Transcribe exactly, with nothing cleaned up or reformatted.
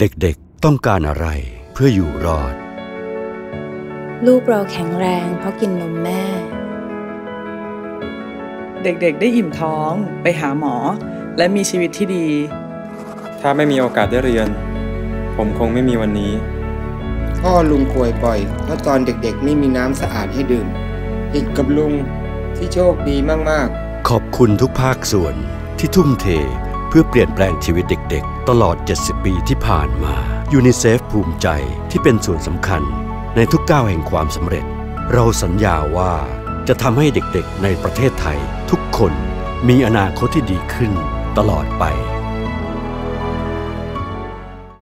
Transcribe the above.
เด็กๆต้องการอะไรเพื่ออยู่รอดลูกเราแข็งแรงเพราะกินนมแม่เด็กๆได้อิ่มท้องไปหาหมอและมีชีวิตที่ดีถ้าไม่มีโอกาสได้เรียนผมคงไม่มีวันนี้พ่อลุงป่วยบ่อยเพราะตอนเด็กๆไม่มีน้ำสะอาดให้ดื่มอีกกับลุงที่โชคดีมากๆขอบคุณทุกภาคส่วนที่ทุ่มเทเพื่อเปลี่ยนแปลงชีวิตเด็กๆตลอดเจ็ดสิบปีที่ผ่านมายูนิเซฟภูมิใจที่เป็นส่วนสำคัญในทุกก้าวแห่งความสำเร็จเราสัญญาว่าจะทำให้เด็กๆในประเทศไทยทุกคนมีอนาคตที่ดีขึ้นตลอดไป